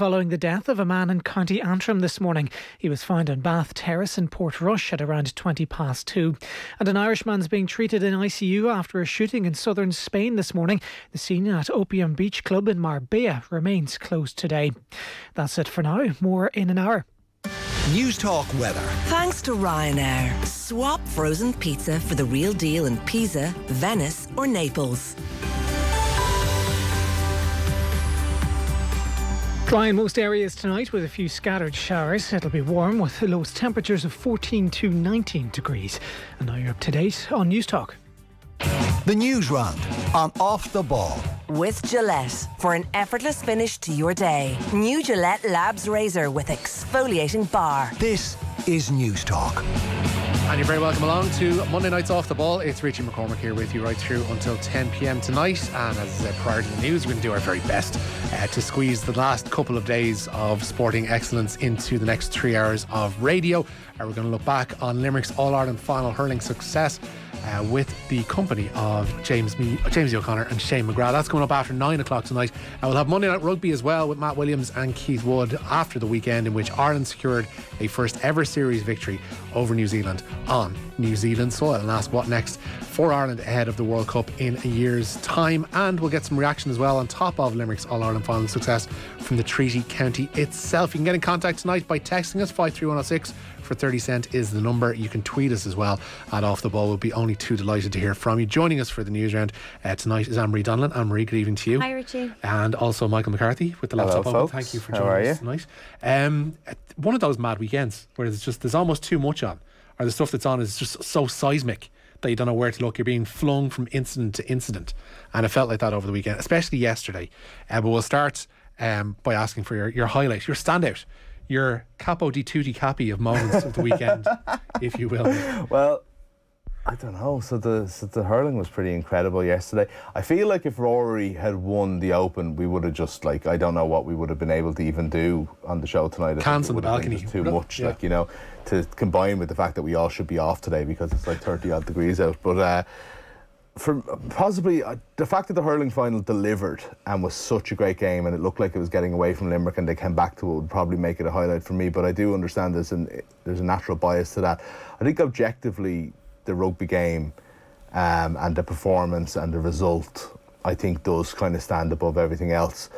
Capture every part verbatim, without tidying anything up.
Following the death of a man in County Antrim this morning. He was found on Bath Terrace in Portrush at around twenty past two. And an Irishman's being treated in I C U after a shooting in southern Spain this morning. The scene at Opium Beach Club in Marbella remains closed today. That's it for now. More in an hour. News Talk weather. Thanks to Ryanair. Swap frozen pizza for the real deal in Pisa, Venice or Naples. Dry in most areas tonight with a few scattered showers. It'll be warm with the lowest temperatures of fourteen to nineteen degrees. And now you're up to date on News Talk. The News Round on Off The Ball. With Gillette for an effortless finish to your day. New Gillette Labs razor with exfoliating bar. This is News Talk. And you're very welcome along to Monday night's Off The Ball. It's Richie McCormick here with you right through until ten p m tonight. And as uh, prior to the news, we're going to do our very best uh, to squeeze the last couple of days of sporting excellence into the next three hours of radio. Uh, we're going to look back on Limerick's All-Ireland final hurling success uh, with the company of James Me- James O'Connor and Shane McGrath. That's coming up after nine o'clock tonight. And we'll have Monday Night Rugby as well with Matt Williams and Keith Wood after the weekend in which Ireland secured a first ever series victory over New Zealand on New Zealand soil, and ask what next for Ireland ahead of the World Cup in a year's time. And we'll get some reaction as well on top of Limerick's All-Ireland final success from the Treaty County itself. You can get in contact tonight by texting us. Five three one oh six for thirty cent is the number. You can tweet us as well at Off The Ball. We'll be only too delighted to hear from you. Joining us for the news round uh, tonight is Anne-Marie Donnellan. Anne-Marie, good evening to you. Hi, Richie. And also Michael McCarthy with the laptop. Hello, folks. Thank you for joining us tonight. Um, one of those mad weekends where there's just there's almost too much on. Or the stuff that's on is just so seismic that you don't know where to look. You're being flung from incident to incident, and it felt like that over the weekend, especially yesterday. Uh, but we'll start um, by asking for your, your highlight, your standout, your capo di tutti capi of moments of the weekend, if you will. Well, I don't know. So the so the hurling was pretty incredible yesterday. I feel like if Rory had won the Open, we would have just like I don't know what we would have been able to even do on the show tonight. Cans on the balcony, too much. Yeah. Like you know, to combine with the fact that we all should be off today because it's like thirty odd degrees out. But uh, for possibly uh, the fact that the hurling final delivered and was such a great game, and it looked like it was getting away from Limerick, and they came back to it, would probably make it a highlight for me. But I do understand there's an there's a natural bias to that. I think objectively, the rugby game um, and the performance and the result, I think, does kind of stand above everything else.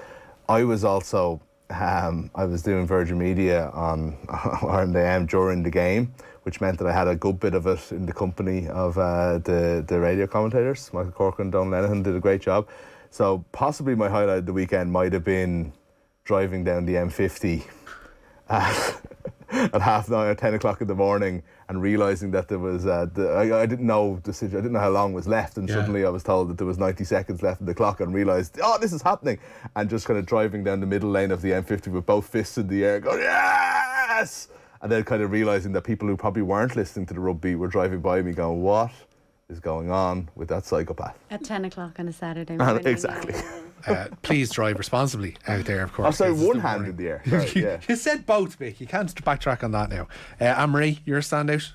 I was also, um, I was doing Virgin Media on R M D M during the game, which meant that I had a good bit of it in the company of uh, the, the radio commentators. Michael Corcoran and Don Lennon did a great job. So possibly my highlight of the weekend might have been driving down the M fifty uh, at half nine or ten o'clock in the morning and realising that there was, uh, the, I, I didn't know the I didn't know how long was left, and yeah. Suddenly I was told that there was ninety seconds left in the clock and realised, oh, this is happening, and just kind of driving down the middle lane of the M fifty with both fists in the air going, yes! And then kind of realising that people who probably weren't listening to the rugby were driving by me going, what is going on with that psychopath? At ten o'clock on a Saturday morning. Exactly. Uh, please drive responsibly out there, of course. I'm sorry, one hand in the air. Right, you, yeah. you said both, Mick. You can't backtrack on that now. Uh, Anne-Marie, your standout?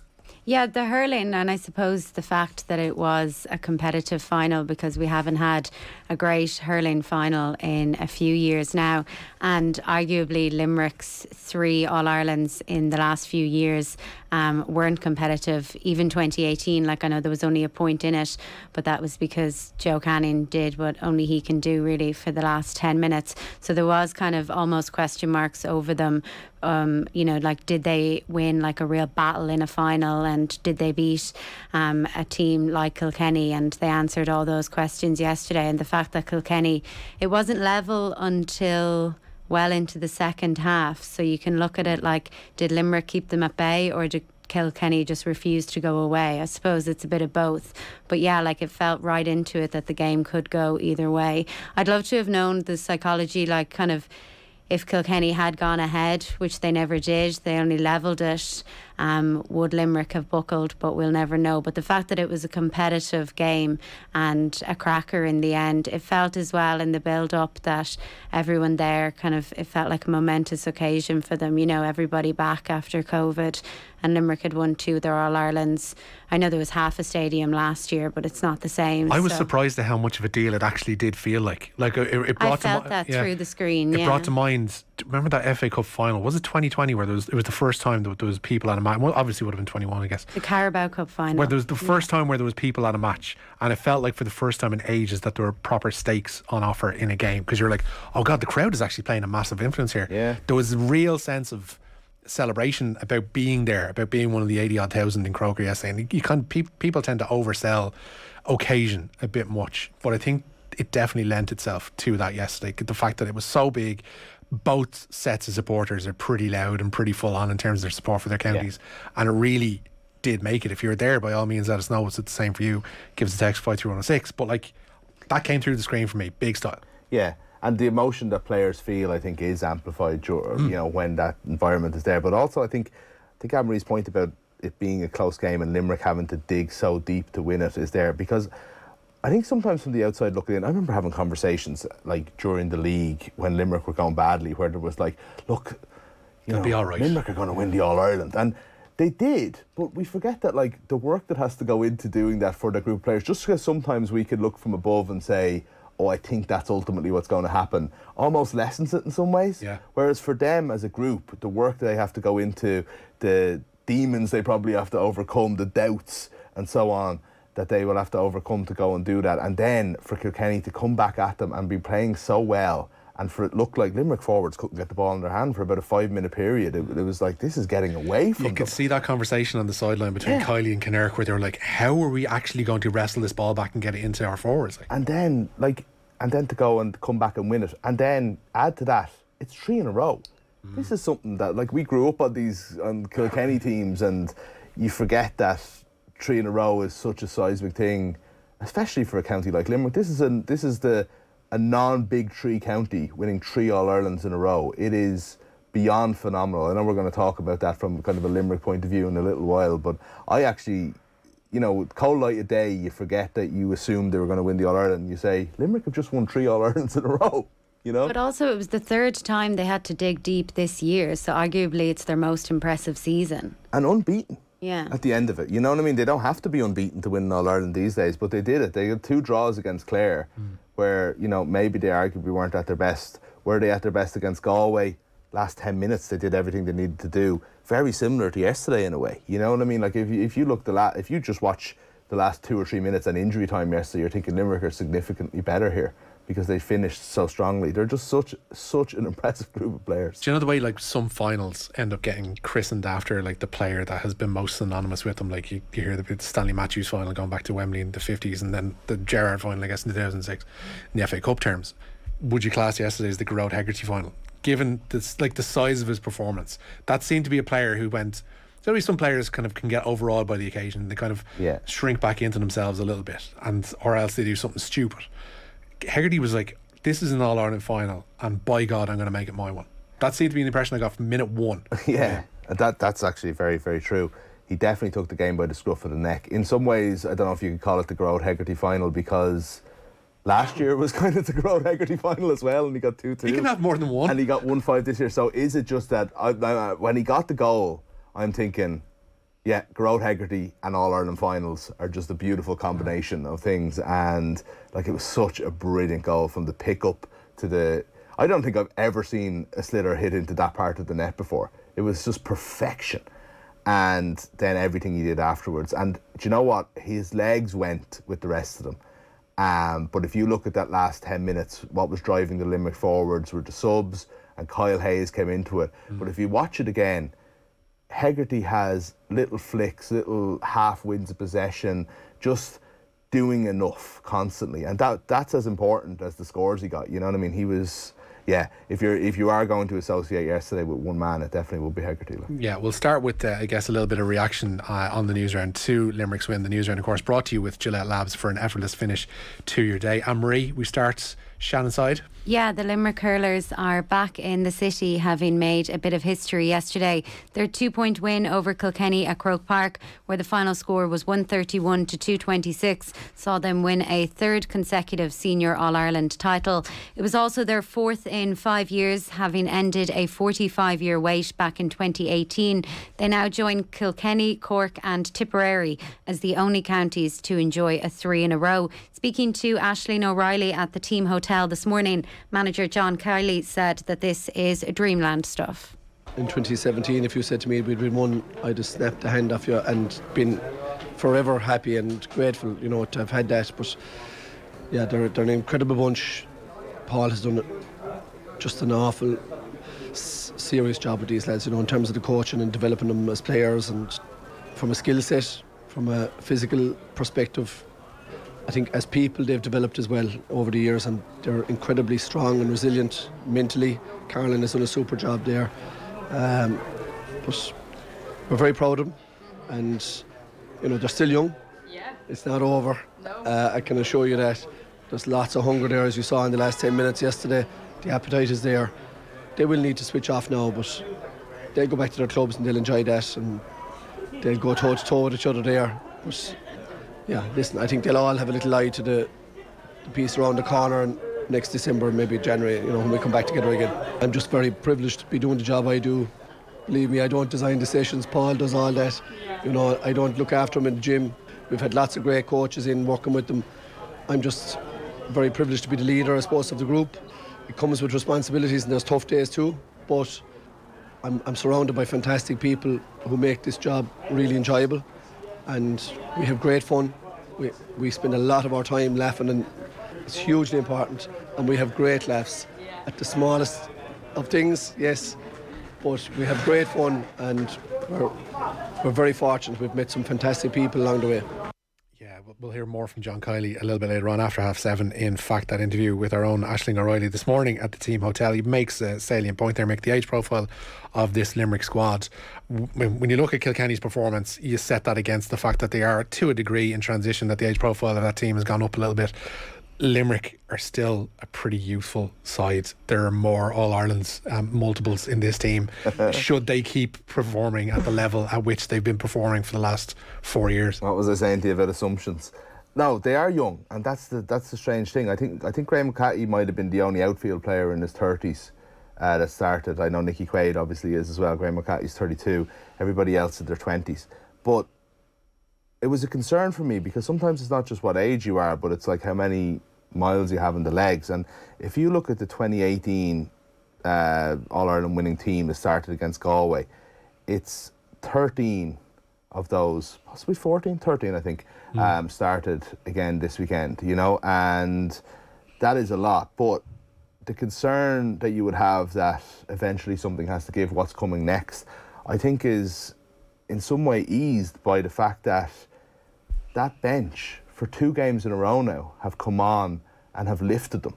Yeah, the hurling, and I suppose the fact that it was a competitive final, because we haven't had a great hurling final in a few years now, and arguably Limerick's three All-Irelands in the last few years um, weren't competitive. Even twenty eighteen, like I know there was only a point in it, but that was because Joe Canning did what only he can do really for the last ten minutes. So there was kind of almost question marks over them. Um, you know, like, did they win like a real battle in a final, and did they beat um, a team like Kilkenny? And they answered all those questions yesterday. And the fact that Kilkenny, it wasn't level until well into the second half. So you can look at it like, did Limerick keep them at bay, or did Kilkenny just refused to go away? I suppose it's a bit of both, but yeah, like it felt right into it that the game could go either way. I'd love to have known the psychology, like kind of if Kilkenny had gone ahead, which they never did, they only levelled it, um, would Limerick have buckled? But we'll never know. But the fact that it was a competitive game and a cracker in the end, it felt as well in the build-up that everyone there kind of, it felt like a momentous occasion for them. You know, everybody back after COVID, and Limerick had won two of their All-Irelands. I know there was half a stadium last year, but it's not the same. I was so surprised at how much of a deal it actually did feel like. Like it, it brought I felt to that yeah, through the screen. It yeah. brought to mind remember that F A Cup final? Was it twenty twenty where there was, it was the first time that there was people at a match? Well, obviously it would have been twenty-one, I guess. The Carabao Cup final. Where there was the first yeah. time where there was people at a match, and it felt like for the first time in ages that there were proper stakes on offer in a game, because you're like, oh God, the crowd is actually playing a massive influence here. Yeah. There was a real sense of celebration about being there, about being one of the eighty odd thousand in Croker yesterday. And you can't, pe people tend to oversell occasion a bit much, but I think it definitely lent itself to that yesterday. The fact that it was so big, both sets of supporters are pretty loud and pretty full on in terms of their support for their counties, yeah. and it really did make it. If you're there, by all means let us know. It's the same for you. Give us a text five three one oh six, but like that came through the screen for me, big style. Yeah. And the emotion that players feel, I think, is amplified, you know, when that environment is there. But also, I think, I think Anne-Marie's point about it being a close game and Limerick having to dig so deep to win it is there, because I think sometimes from the outside looking in, I remember having conversations like during the league when Limerick were going badly, where there was like, look, you know, be all right. Limerick are going to win the All Ireland, and they did, but we forget that like the work that has to go into doing that for the group of players. Just because sometimes we could look from above and say, oh, I think that's ultimately what's going to happen, almost lessens it in some ways. Yeah. Whereas for them as a group, the work they have to go into, the demons they probably have to overcome, the doubts and so on that they will have to overcome to go and do that. And then for Kilkenny to come back at them and be playing so well, and for it looked like Limerick forwards couldn't get the ball in their hand for about a five-minute period. It, it was like, this is getting away from You could them. see that conversation on the sideline between yeah. Kylie and Kinnerk, where they were like, how are we actually going to wrestle this ball back and get it into our forwards? Like, and then, like, and then to go and come back and win it. And then, add to that, it's three in a row. Mm. This is something that, like, we grew up on these on Kilkenny teams, and you forget that three in a row is such a seismic thing, especially for a county like Limerick. This is, an, this is the... a non-Big Three county winning three All-Irelands in a row. It is beyond phenomenal. I know we're going to talk about that from kind of a Limerick point of view in a little while, but I actually, you know, cold light of day, you forget that you assumed they were going to win the All-Ireland. You say, Limerick have just won three All-Irelands in a row. You know? But also it was the third time they had to dig deep this year, so arguably it's their most impressive season. And unbeaten. Yeah. At the end of it. You know what I mean? They don't have to be unbeaten to win an All-Ireland these days, but they did it. They got two draws against Clare, mm. where, you know, maybe they arguably weren't at their best. Were they at their best against Galway? Last ten minutes, they did everything they needed to do. Very similar to yesterday in a way. You know what I mean? Like, if you, if you look the la if you just watch the last two or three minutes and injury time yesterday, you're thinking Limerick are significantly better here, because they finished so strongly. They're just such such an impressive group of players. Do you know the way like some finals end up getting christened after like the player that has been most synonymous with them? Like you, you hear the Stanley Matthews final going back to Wembley in the fifties, and then the Gerrard final, I guess, in two thousand six in the F A Cup terms. Would you class yesterday as the Gearóid Hegarty final, given this, like the size of his performance? That seemed to be a player who went... There'll be some players kind of can get overawed by the occasion. They kind of yeah. shrink back into themselves a little bit, and or else they do something stupid. Hegarty was like, this is an All-Ireland final, and by God, I'm going to make it my one. That seemed to be the impression I got from minute one. Yeah, that that's actually very, very true. He definitely took the game by the scruff of the neck. In some ways, I don't know if you could call it the Gearóid Hegarty final, because last year was kind of the Gearóid Hegarty final as well, and he got two two. He can have more than one. And he got one five this year. So is it just that I, I, when he got the goal, I'm thinking... Yeah, Gearóid Hegarty and All-Ireland finals are just a beautiful combination of things, and like it was such a brilliant goal from the pick-up to the... I don't think I've ever seen a slitter hit into that part of the net before. It was just perfection. And then everything he did afterwards. And do you know what? His legs went with the rest of them. Um, but if you look at that last ten minutes, what was driving the Limerick forwards were the subs, and Kyle Hayes came into it. Mm. But if you watch it again... Hegarty has little flicks, little half wins of possession, just doing enough constantly, and that that's as important as the scores he got. You know what I mean? He was, yeah. If you're if you are going to associate yesterday with one man, it definitely will be Hegarty. Yeah, we'll start with uh, I guess a little bit of reaction uh, on the news round to Limerick's win. The news round, of course, brought to you with Gillette Labs for an effortless finish to your day. Anne-Marie, we start Shannon side. Yeah, the Limerick hurlers are back in the city, having made a bit of history yesterday. Their two-point win over Kilkenny at Croke Park, where the final score was one thirty-one to two twenty-six, saw them win a third consecutive senior All-Ireland title. It was also their fourth in five years, having ended a forty-five-year wait back in twenty eighteen. They now join Kilkenny, Cork and Tipperary as the only counties to enjoy a three in a row. Speaking to Aisling O'Reilly at the team hotel hotel this morning. Manager John Kiely said that this is dreamland stuff. In twenty seventeen, if you said to me we'd been one, I just snapped the hand off you and been forever happy and grateful, you know, to have had that. But yeah, they're, they're an incredible bunch. Paul has done just an awful s- serious job with these lads, you know, in terms of the coaching and developing them as players, and from a skill set, from a physical perspective, I think as people they've developed as well over the years, and they're incredibly strong and resilient mentally. Carolyn has done a super job there. Um, but we're very proud of them, and you know, they're still young. Yeah. It's not over. No. Uh, I can assure you that there's lots of hunger there, as you saw in the last ten minutes yesterday. The appetite is there. They will need to switch off now, but they'll go back to their clubs and they'll enjoy that, and they'll go toe to toe with each other there. But yeah, listen, I think they'll all have a little eye to the, the piece around the corner, and next December, maybe January, you know, when we come back together again. I'm just very privileged to be doing the job I do. Believe me, I don't design the sessions. Paul does all that. You know, I don't look after them in the gym. We've had lots of great coaches in working with them. I'm just very privileged to be the leader, I suppose, of the group. It comes with responsibilities, and there's tough days too, but I'm, I'm surrounded by fantastic people who make this job really enjoyable, and we have great fun. We, we spend a lot of our time laughing, and it's hugely important, and we have great laughs at the smallest of things, yes, but we have great fun, and we're, we're very fortunate. We've met some fantastic people along the way. Yeah, we'll hear more from John Kiely a little bit later on, after half seven. In fact, that interview with our own Aisling O'Reilly this morning at the team hotel, he makes a salient point there, make the age profile of this Limerick squad. When you look at Kilkenny's performance, you set that against the fact that they are, to a degree, in transition, that the age profile of that team has gone up a little bit. Limerick are still a pretty youthful side. There are more All-Irelands um, multiples in this team should they keep performing at the level at which they've been performing for the last four years. What was I saying to you about assumptions? No, they are young, and that's the that's the strange thing. I think I think Graham McCarthy might have been the only outfield player in his thirties uh, that started. I know Nicky Quaid obviously is as well. Graham McCarthy's thirty-two, everybody else in their twenties. But it was a concern for me, because sometimes it's not just what age you are, but it's like how many miles you have in the legs. And if you look at the twenty eighteen uh, All-Ireland winning team that started against Galway, it's thirteen of those, possibly fourteen, thirteen I think, mm. um, started again this weekend, you know, and that is a lot. But the concern that you would have that eventually something has to give, what's coming next, I think is in some way eased by the fact that that bench for two games in a row now have come on and have lifted them.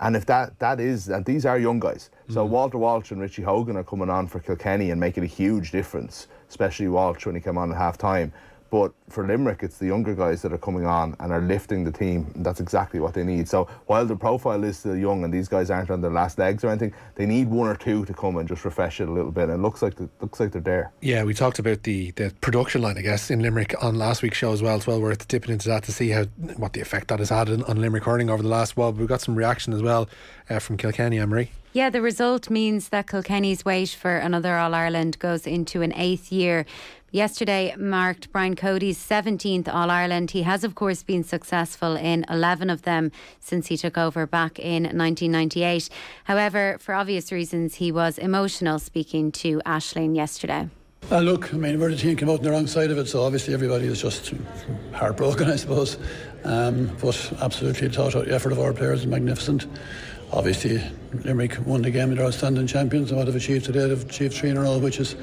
And if that that is, and these are young guys. Mm-hmm. So Walter Walsh and Richie Hogan are coming on for Kilkenny and making a huge difference, especially Walsh when he came on at half time. But for Limerick, it's the younger guys that are coming on and are lifting the team. And that's exactly what they need. So while the profile is still young and these guys aren't on their last legs or anything, they need one or two to come and just refresh it a little bit. And it looks like the, looks like they're there. Yeah, we talked about the, the production line, I guess, in Limerick on last week's show as well. It's well worth dipping into that to see how what the effect that has had on Limerick hurling over the last while. But we've got some reaction as well uh, from Kilkenny, Anne-Marie. Yeah, the result means that Kilkenny's wait for another All-Ireland goes into an eighth year. Yesterday marked Brian Cody's seventeenth All-Ireland. He has, of course, been successful in eleven of them since he took over back in nineteen ninety-eight. However, for obvious reasons, he was emotional speaking to Aisling yesterday. Uh, look, I mean, we're the team came out on the wrong side of it, so obviously everybody is just heartbroken, I suppose. Um, but absolutely, thought the effort of our players is magnificent. Obviously, Limerick won the game. They're outstanding champions, and what they've achieved today, they've achieved three in a row, which is,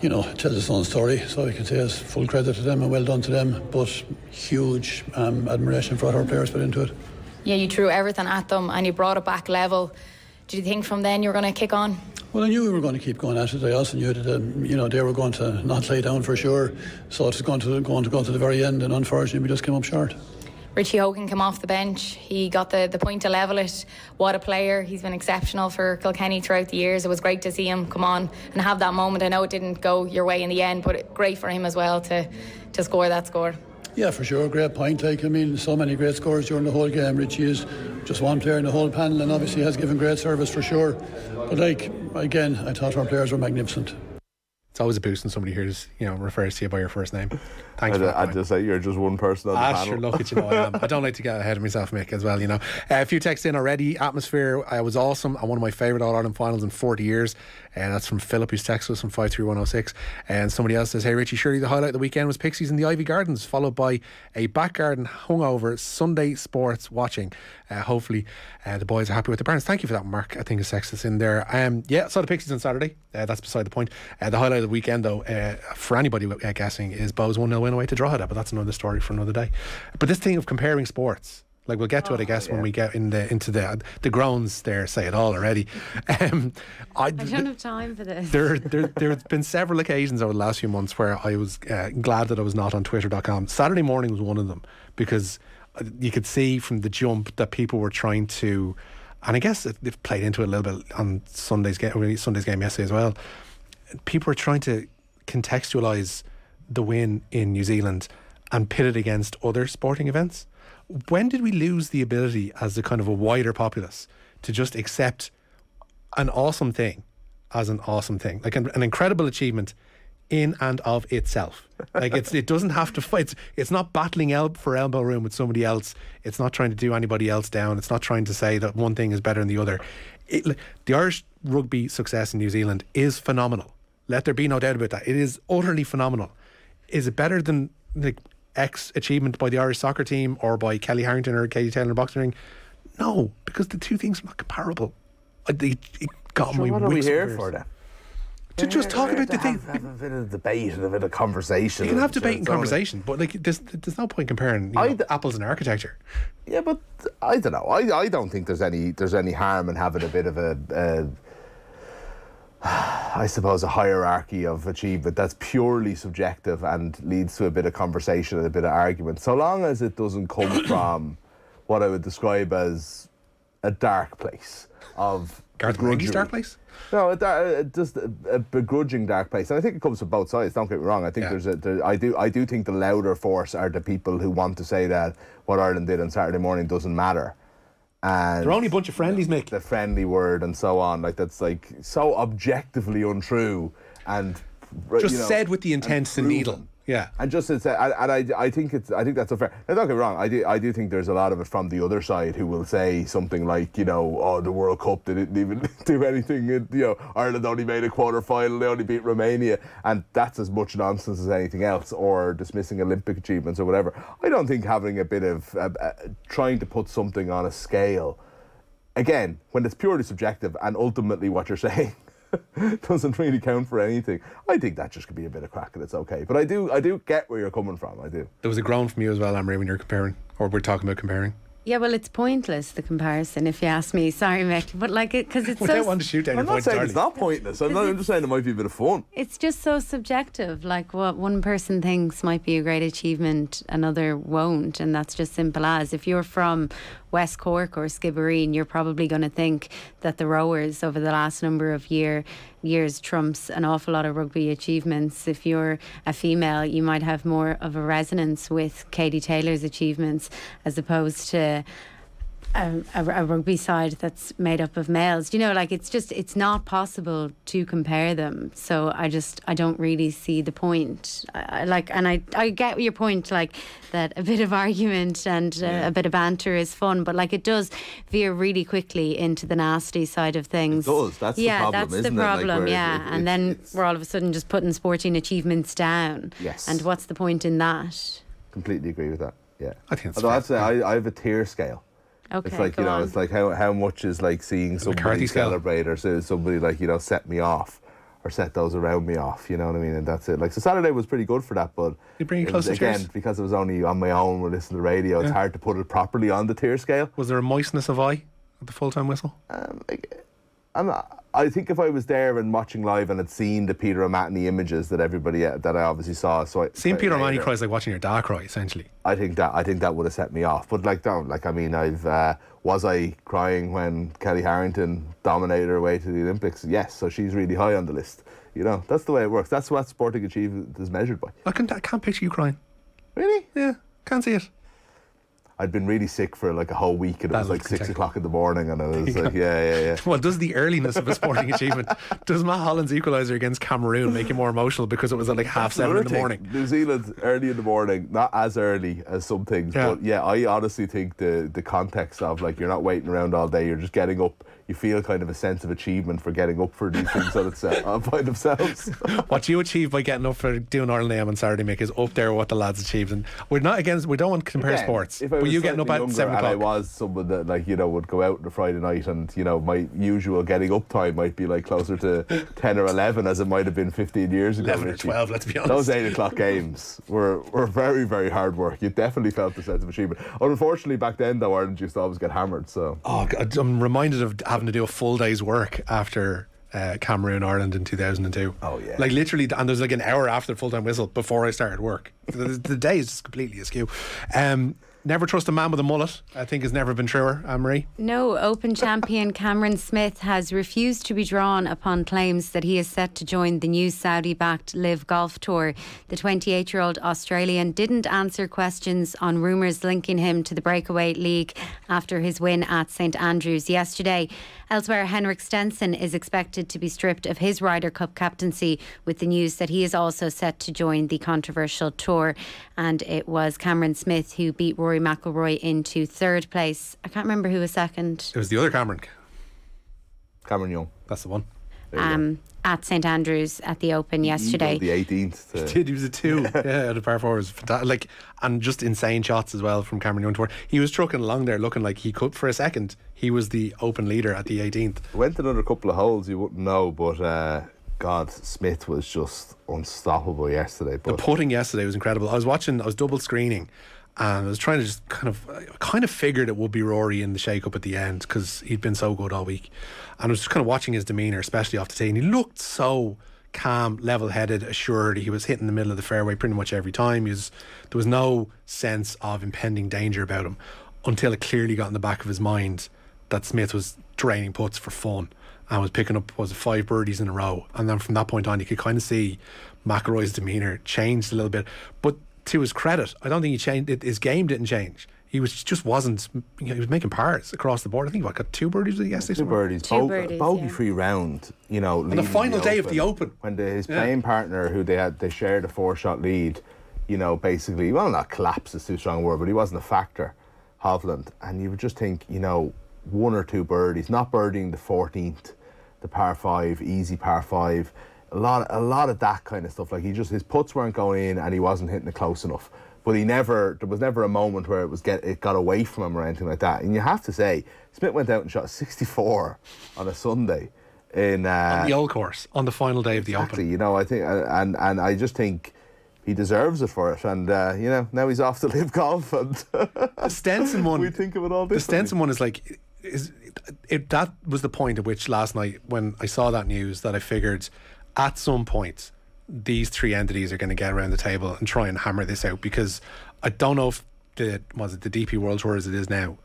you know, it tells its own story, so I can say it's full credit to them and well done to them, but huge um, admiration for what our players put into it. Yeah, you threw everything at them and you brought it back level. Did you think from then you were going to kick on? Well, I knew we were going to keep going at it. I also knew that um, you know, they were going to not lay down for sure, so it's going to, going to go to the very end, and unfortunately we just came up short. Richie Hogan came off the bench. He got the, the point to level it. What a player. He's been exceptional for Kilkenny throughout the years. It was great to see him come on and have that moment. I know it didn't go your way in the end, but great for him as well to, to score that score. Yeah, for sure. Great point. Like, I mean, so many great scores during the whole game. Richie is just one player in the whole panel and obviously has given great service for sure. But, like, again, I thought our players were magnificent. It's always a boost when somebody hears, you know, refers to you by your first name. Thanks. I'd, for that I'd just say you're just one person on the panel. I sure look at you, know I am. I don't like to get ahead of myself, Mick, as well, you know. Uh, a few texts in already. Atmosphere uh, was awesome, and one of my favourite All-Ireland finals in forty years. And uh, that's from Philip, who's texted us from five three one oh six. And somebody else says, hey, Richie, surely the highlight of the weekend was Pixies in the Ivy Gardens, followed by a back garden hungover Sunday sports watching. Uh, hopefully uh, the boys are happy with their parents. Thank you for that, Mark. I think it's sexist in there. Um, yeah, saw the Pixies on Saturday. Uh, that's beside the point. Uh, the highlight of the weekend, though, uh, for anybody uh, guessing, is Bo's one nil win away to Drogheda, but that's another story for another day. But this thing of comparing sports, like, we'll get to oh, it, I guess, yeah. when we get in the into the the groans there say it all already. Um, I, I don't have time for this. There, there, there's been several occasions over the last few months where I was uh, glad that I was not on Twitter dot com. Saturday morning was one of them, because you could see from the jump that people were trying to, and I guess they've played into it a little bit on Sunday's game, Sunday's game yesterday as well. People are trying to contextualise the win in New Zealand and pit it against other sporting events. When did we lose the ability as a kind of a wider populace to just accept an awesome thing as an awesome thing, like an, an incredible achievement in and of itself? Like, it's it doesn't have to fight. It's, it's not battling elbow for elbow room with somebody else. It's not trying to do anybody else down. It's not trying to say that one thing is better than the other. It, the Irish rugby success in New Zealand is phenomenal. Let there be no doubt about that. It is utterly phenomenal. Is it better than the X achievement by the Irish soccer team or by Kelly Harrington or Katie Taylor in boxing ring? No, because the two things are not comparable. It, it got so my what are we here for then? To just talk about the thing. Have a bit of debate and a bit of conversation. You can have debate and conversation, but like, there's there's no point comparing you know, apples and architecture. Yeah, but I don't know. I I don't think there's any there's any harm in having a bit of a. Uh, I suppose a hierarchy of achievement that's purely subjective and leads to a bit of conversation and a bit of argument, so long as it doesn't come from what I would describe as a dark place of Garth Grudge's dark place. No, a, a, just a, a begrudging dark place, and I think it comes from both sides. Don't get me wrong. I think yeah. there's a. There, I do. I do think the louder force are the people who want to say that what Ireland did on Saturday morning doesn't matter. And they're only a bunch of friendlies, Mick. The friendly word and so on, like that's like so objectively untrue, and just you know, said with the intent to needle. Yeah, and just it's a, and I I think it's I think that's unfair. Now, don't get me wrong. I do I do think there's a lot of it from the other side who will say something like, you know, oh, the World Cup they didn't even do anything. It, you know, Ireland only made a quarter final. They only beat Romania, and that's as much nonsense as anything else. Or dismissing Olympic achievements or whatever. I don't think having a bit of uh, uh, trying to put something on a scale, again, when it's purely subjective and ultimately what you're saying doesn't really count for anything. I think that just could be a bit of crack and it's okay. But I do I do get where you're coming from. I do. There was a groan from you as well, Anne-Marie, when you're comparing, or we're talking about comparing. Yeah, well, it's pointless, the comparison, if you ask me. Sorry, Mick, but like it because it's. We so don't want to shoot down I'm your not saying it's not pointless. I'm, not, I'm just saying it might be a bit of fun. It's just so subjective. Like, what one person thinks might be a great achievement, another won't, and that's just simple as. If you're from West Cork or Skibbereen, you're probably going to think that the rowers over the last number of year years trumps an awful lot of rugby achievements. If you're a female, you might have more of a resonance with Katie Taylor's achievements as opposed to a, a, a rugby side that's made up of males. You know, like, it's just, it's not possible to compare them. So I just, I don't really see the point. I, I like, and I, I get your point, like, that a bit of argument and uh, yeah. a bit of banter is fun, but like, it does veer really quickly into the nasty side of things. It does. That's yeah, the problem, that's isn't the problem. It? Like, yeah, it, it, and then it's... we're all of a sudden just putting sporting achievements down. Yes. And what's the point in that? Completely agree with that. Yeah. I think. Although I have to say, I, I have a tier scale. Okay, it's like, you know, on. It's like how how much is like seeing somebody celebrate or somebody like, you know, set me off or set those around me off, you know what I mean? And that's it. Like, so Saturday was pretty good for that, but you bring it was, again, tears? Because it was only on my own when listening to the radio, yeah. It's hard to put it properly on the tier scale. Was there a moistness of eye at the full-time whistle? Um, like, I'm not, I think if I was there and watching live and had seen the Peter O'Mahony images that everybody that I obviously saw, so I, seeing Peter O'Mahony cry is like watching your dad cry, essentially. I think that I think that would have set me off. But like, don't like I mean, I've uh, was I crying when Kelly Harrington dominated her way to the Olympics? Yes, so she's really high on the list. You know, that's the way it works. That's what sporting achievement is measured by. I can't, I can't picture you crying. Really? Yeah, can't see it. I'd been really sick for like a whole week, and that it was like six o'clock in the morning, and I was like, yeah, yeah, yeah. Well, does the earliness of a sporting achievement, does Matt Holland's equaliser against Cameroon make you more emotional because it was at like half That's seven in the thing. morning? New Zealand's early in the morning, not as early as some things, yeah. but yeah, I honestly think the the context of like you're not waiting around all day, you're just getting up. You feel kind of a sense of achievement for getting up for these things on itself, by themselves. What you achieve by getting up for doing Ireland A M on Saturday, Mick, is up there with what the lads achieved. And we're not against, we don't want to compare yeah, sports. If I was but you getting up at seven o'clock, I was someone that, like, you know, would go out on a Friday night, and you know, my usual getting up time might be like closer to ten or eleven, as it might have been fifteen years ago. Eleven or twelve, let's be honest. Those eight o'clock games were were very very hard work. You definitely felt the sense of achievement. Unfortunately, back then though, Ireland used to always get hammered. So oh, God, I'm reminded of having to do a full day's work after uh, Cameroon Ireland in two thousand two. Oh yeah, like literally, and there's like an hour after the full time whistle before I started work. the, the day is just completely askew. Um, never trust a man with a mullet, I think, has never been truer. Anne-Marie? No, Open champion Cameron Smith has refused to be drawn upon claims that he is set to join the new Saudi-backed Live Golf Tour. The twenty-eight-year-old Australian didn't answer questions on rumours linking him to the breakaway league after his win at St Andrews yesterday. Elsewhere, Henrik Stenson is expected to be stripped of his Ryder Cup captaincy with the news that he is also set to join the controversial tour. And it was Cameron Smith who beat Rory McIlroy into third place. I can't remember who was second. It was the other Cameron. Cameron Young. That's the one. Um, at St Andrews at the Open yesterday. The eighteenth. To... He did. He was a two. yeah, yeah the par four was fantastic. Like, and just insane shots as well from Cameron Young. Toward he was trucking along there, looking like he could for a second. He was the Open leader at the eighteenth. Went another couple of holes. You wouldn't know, but. Uh... God, Smith was just unstoppable yesterday. But the putting yesterday was incredible. I was watching, I was double screening, and I was trying to just kind of, I kind of figured it would be Rory in the shake-up at the end because he'd been so good all week. And I was just kind of watching his demeanour, especially off the tee, and he looked so calm, level-headed, assured. He was hitting the middle of the fairway pretty much every time. He was, there was no sense of impending danger about him until it clearly got in the back of his mind that Smith was draining putts for fun. And was picking up was five birdies in a row, and then from that point on, you could kind of see McIlroy's demeanour changed a little bit. But to his credit, I don't think he changed. It, his game didn't change. He was just wasn't. You know, he was making pars across the board. I think what got two birdies yesterday. Two birdies. Two birdies. Bogey free round. You know, on the final day of the Open, when the, his yeah. playing partner, who they had, they shared a four-shot lead. You know, basically, well, not collapse is too strong a word, but he wasn't a factor, Hovland, and you would just think, you know. One or two birdies, not birdieing the fourteenth, the par five, easy par five, a lot, a lot of that kind of stuff. Like he just his putts weren't going in, and he wasn't hitting it close enough. But he never, there was never a moment where it was get it got away from him or anything like that. And you have to say, Smith went out and shot sixty-four on a Sunday in uh, on the old course on the final day of the exactly, Open. You know, I think, and and I just think. He deserves it for it, and uh, you know now he's off to Live Golf. And the Stenson one, we think of it all. The Stenson one is like, is it, it, that was the point at which last night when I saw that news that I figured, at some point, these three entities are going to get around the table and try and hammer this out because I don't know if the was it the D P World Tour as it is now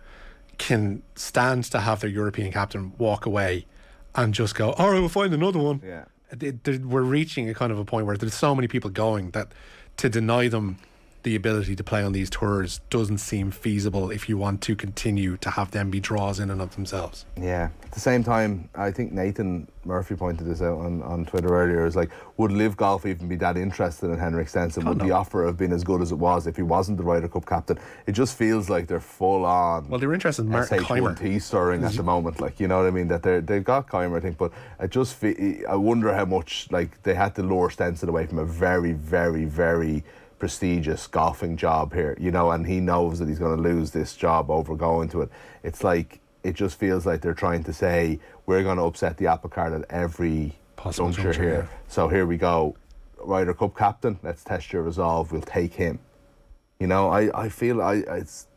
can stand to have their European captain walk away and just go, all right, we'll find another one. Yeah. It, it, we're reaching a kind of a point where there's so many people going that to deny them the ability to play on these tours doesn't seem feasible if you want to continue to have them be draws in and of themselves. Yeah. At the same time, I think Nathan Murphy pointed this out on, on Twitter earlier. It's like, would Live Golf even be that interested in Henrik Stenson? Would know. The offer have been as good as it was if he wasn't the Ryder Cup captain? It just feels like they're full on. Well, they were interested in Martin Kaymer stirring at the moment. Like, you know what I mean? That they're, they've got Kaymer, I think, but I just feel, I wonder how much like they had to lure Stenson away from a very, very, very prestigious golfing job here, you know, and he knows that he's going to lose this job over going to it. It's like, it just feels like they're trying to say, we're going to upset the apple cart at every possible juncture here. here. So here we go. Ryder Cup captain, let's test your resolve. We'll take him. You know, I, I feel I it's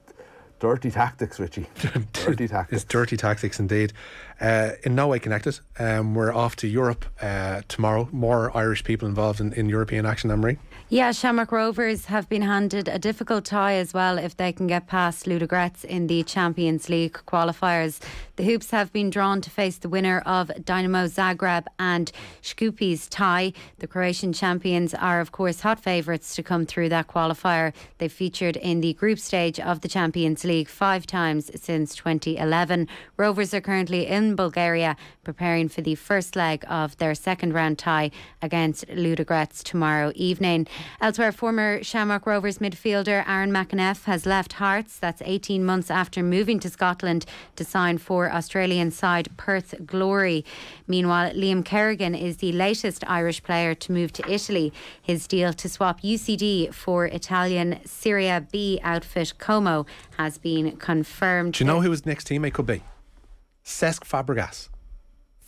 Dirty tactics, Richie. Dirty tactics. It's dirty tactics indeed. Uh, in no way connected. Um, we're off to Europe uh, tomorrow. More Irish people involved in, in European action, Anne-Marie. Yeah, Shamrock Rovers have been handed a difficult tie as well if they can get past Ludogorets in the Champions League qualifiers. The Hoops have been drawn to face the winner of Dynamo Zagreb and Škupi's tie. The Croatian champions are, of course, hot favourites to come through that qualifier. They featured in the group stage of the Champions League five times since twenty eleven. Rovers are currently in Bulgaria preparing for the first leg of their second round tie against Ludogorets tomorrow evening. Elsewhere, former Shamrock Rovers midfielder Aaron McInniff has left Hearts. That's eighteen months after moving to Scotland to sign for Australian side Perth Glory. Meanwhile, Liam Kerrigan is the latest Irish player to move to Italy. His deal to swap U C D for Italian Serie B outfit Como has been confirmed. Do you know who his next teammate could be? Cesc Fabregas.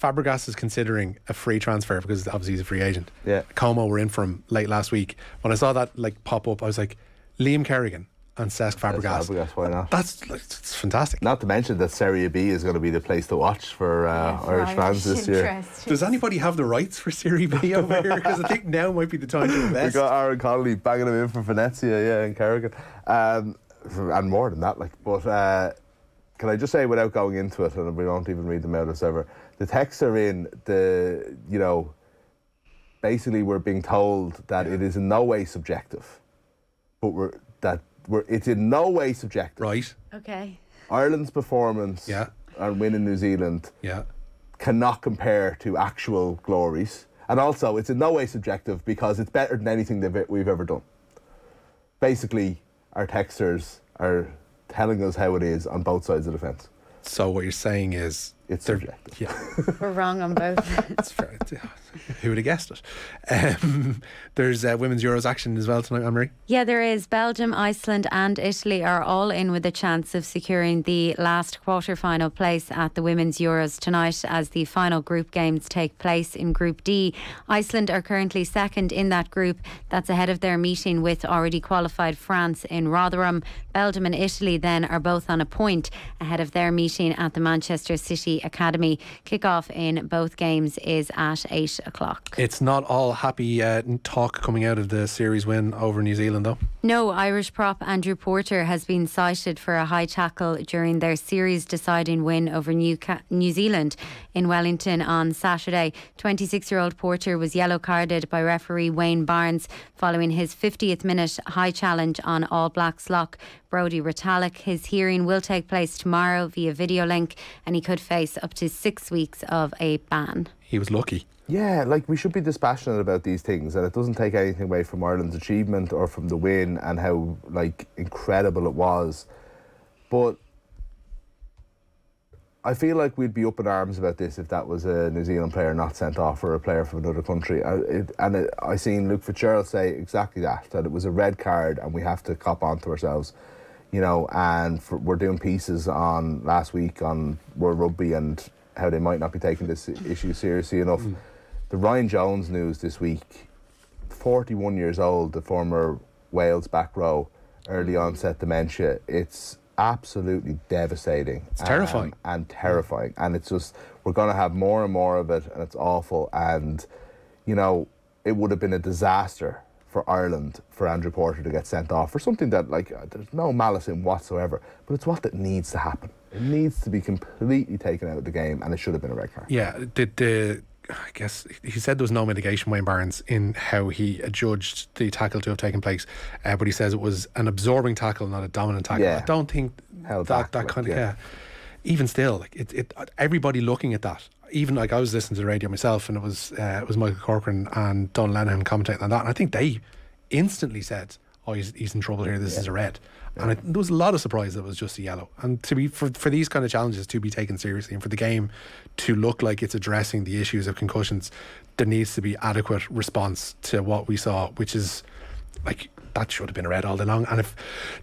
Fabregas is considering a free transfer because obviously he's a free agent. Yeah. Como were in for him late last week. When I saw that like pop up, I was like, Liam Kerrigan and Cesc Fabregas. Fabregas, why not? That's, like, that's fantastic. Not to mention that Serie B is going to be the place to watch for uh, yes, Irish fans this year. Does anybody have the rights for Serie B over here? Because I think now might be the time to invest. We got Aaron Connolly banging him in for Venezia, yeah, and Kerrigan. Um, and more than that, like, but uh, can I just say, without going into it, and we won't even read them out as ever, the texts are in the, you know, basically we're being told that yeah. it is in no way subjective, but we're that we're it's in no way subjective. Right. Okay. Ireland's performance yeah. and win in New Zealand yeah. cannot compare to actual glories, and also it's in no way subjective because it's better than anything that we've ever done. Basically. Our texters are telling us how it is on both sides of the fence. So what you're saying is... It's subjective. Yeah. We're wrong on both. That's fair. Who would have guessed it? Um, there's uh, Women's Euros action as well tonight, Anne-Marie. Yeah, there is. Belgium, Iceland and Italy are all in with a chance of securing the last quarter-final place at the Women's Euros tonight as the final group games take place in Group D. Iceland are currently second in that group. That's ahead of their meeting with already qualified France in Rotherham. Belgium and Italy then are both on a point ahead of their meeting at the Manchester City Academy. Kickoff in both games is at eight o'clock. It's not all happy uh, talk coming out of the series win over New Zealand though. No, Irish prop Andrew Porter has been cited for a high tackle during their series deciding win over New, Ca New Zealand in Wellington on Saturday. twenty-six year old Porter was yellow carded by referee Wayne Barnes following his fiftieth minute high challenge on All Blacks lock Brodie Retallick. His hearing will take place tomorrow via video link and he could face up to six weeks of a ban. He was lucky. Yeah, like we should be dispassionate about these things and it doesn't take anything away from Ireland's achievement or from the win and how like incredible it was. But I feel like we'd be up in arms about this if that was a New Zealand player not sent off or a player from another country. I, it, and it, I seen Luke Fitzgerald say exactly that, that it was a red card and we have to cop on to ourselves. You know, and for, we're doing pieces on last week on World Rugby and how they might not be taking this issue seriously enough. Mm. The Ryan Jones news this week, forty-one years old, the former Wales back row, early onset dementia. It's absolutely devastating. It's terrifying. And, and terrifying. Mm. And it's just, we're going to have more and more of it and it's awful. And, you know, it would have been a disaster for Ireland for Andrew Porter to get sent off for something that like there's no malice in whatsoever, but it's what that needs to happen. It needs to be completely taken out of the game and it should have been a red card. Yeah, the, the, I guess he said there was no mitigation, Wayne Barnes, in how he adjudged the tackle to have taken place, uh, but he says it was an absorbing tackle, not a dominant tackle. Yeah. I don't think Held that, that kind of... Yeah. Yeah. Even still, like it, it, everybody looking at that, even like I was listening to the radio myself and it was uh, it was Michael Corcoran and Don Lennon commentating on that and I think they instantly said, oh, he's, he's in trouble here, this yeah. is a red. Yeah. And it, there was a lot of surprise that it was just a yellow. And to be for, for these kind of challenges to be taken seriously and for the game to look like it's addressing the issues of concussions, there needs to be adequate response to what we saw, which is like... That should have been a red all day long. And if,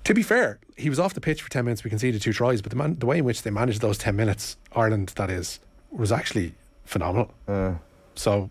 to be fair, he was off the pitch for ten minutes. We conceded two tries, but the man, the way in which they managed those ten minutes, Ireland, that is, was actually phenomenal. Uh. So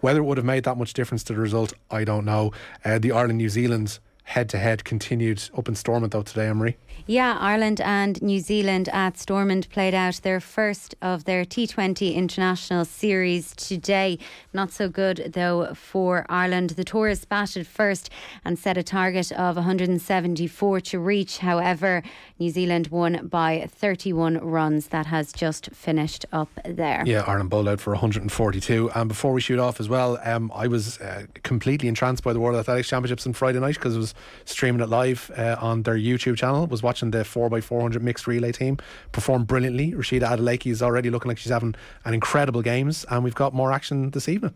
whether it would have made that much difference to the result, I don't know. Uh, the Ireland-New Zealand head-to-head continued up in Stormont though today, Anne-Marie. Yeah, Ireland and New Zealand at Stormont played out their first of their T twenty international series today. Not so good though for Ireland. The tourists batted first and set a target of one hundred seventy-four to reach. However, New Zealand won by thirty-one runs. That has just finished up there. Yeah, Ireland bowled out for one hundred forty-two. And before we shoot off as well, um, I was uh, completely entranced by the World Athletics Championships on Friday night because it was streaming it live uh, on their YouTube channel. It was watching the four by four hundred mixed relay team perform brilliantly. Rashida Adeleke is already looking like she's having an incredible games, and we've got more action this evening.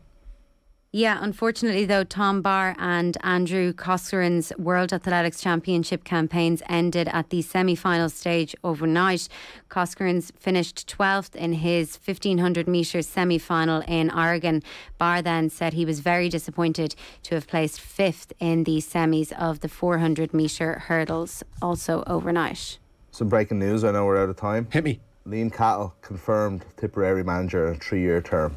Yeah, unfortunately though, Tom Barr and Andrew Corcoran's World Athletics Championship campaigns ended at the semi-final stage overnight. Corcoran's finished twelfth in his fifteen hundred metre semi-final in Oregon. Barr then said he was very disappointed to have placed fifth in the semis of the four hundred metre hurdles, also overnight. Some breaking news, I know we're out of time. Hit me. Liam Cahill confirmed Tipperary manager in a three-year term.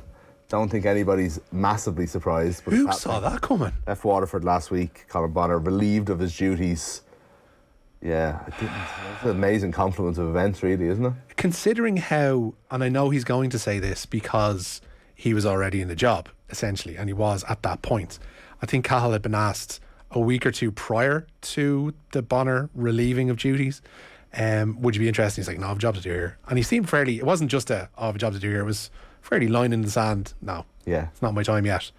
Don't think anybody's massively surprised. But who saw that coming? Left Waterford last week. Colin Bonner relieved of his duties. Yeah, it's an amazing confluence of events, really, isn't it? Considering how, and I know he's going to say this because he was already in the job, essentially, and he was at that point. I think Cahill had been asked a week or two prior to the Bonner relieving of duties. Um, would you be interested? He's like, no, I have a job to do here. And he seemed fairly, it wasn't just a, oh, I have a job to do here, it was fairly line in the sand. No, yeah, it's not my time yet.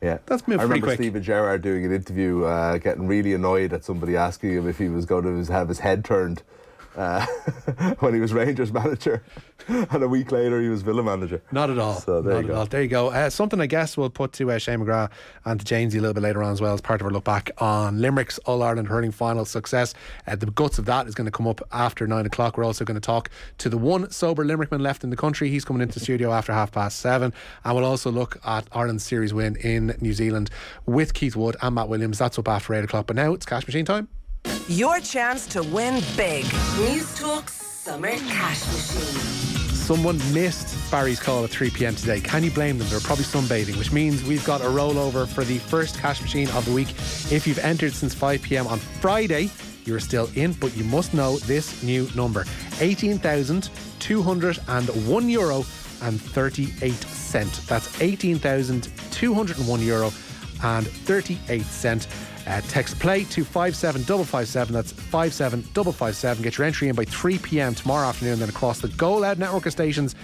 Yeah, that's moved pretty quick. I remember Stephen Gerrard doing an interview, uh, getting really annoyed at somebody asking him if he was going to have his head turned uh, when he was Rangers manager, and a week later he was Villa manager. Not at all. So there not you go. At all. There you go. Uh, something I guess we'll put to uh, Shane McGrath and to Jamesy a little bit later on as well as part of our look back on Limerick's All-Ireland hurling final success. Uh, the guts of that is going to come up after nine o'clock. We're also going to talk to the one sober Limerickman left in the country. He's coming into the studio after half past seven, and we'll also look at Ireland's series win in New Zealand with Keith Wood and Matt Williams. That's up after eight o'clock. But now it's cash machine time. Your chance to win big. News Talk's Summer Cash Machine. Someone missed Barry's call at three p m today. Can you blame them? They're probably sunbathing, which means we've got a rollover for the first cash machine of the week. If you've entered since five p m on Friday, you're still in, but you must know this new number. eighteen thousand two hundred and one euro and thirty-eight cent. That's eighteen thousand two hundred and one euro and thirty-eight cent. Uh, text play to five seven five five seven. That's five seven five five seven. Get your entry in by three p m tomorrow afternoon, and then across the Go Loud network of stations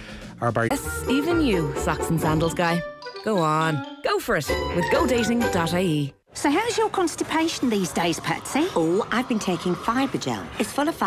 are by even you, socks and sandals guy. Go on, go for it with go dating dot i e. So how's your constipation these days, Patsy? Oh, I've been taking Fibregel. It's full of fibre.